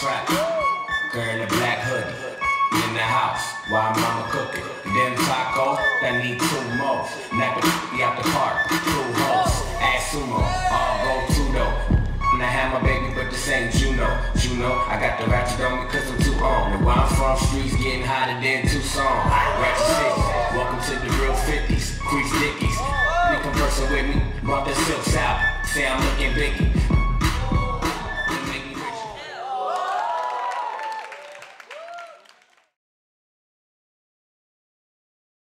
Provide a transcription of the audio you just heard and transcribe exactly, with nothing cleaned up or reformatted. trap. Girl in the black hoodie, in the house, while mama cooking. Them taco, that need two more. Nap be out the park, two hoes. Ass sumo, all go to though. And I have my baby, but this ain't Juno. Juno, I got the ratchet on me cause I'm too on. And where I'm from, streets getting hotter than Tucson. Ratchet six, welcome to the real fifties. Crease dickies, be conversing with me, brought the silks out. Say I'm looking biggie.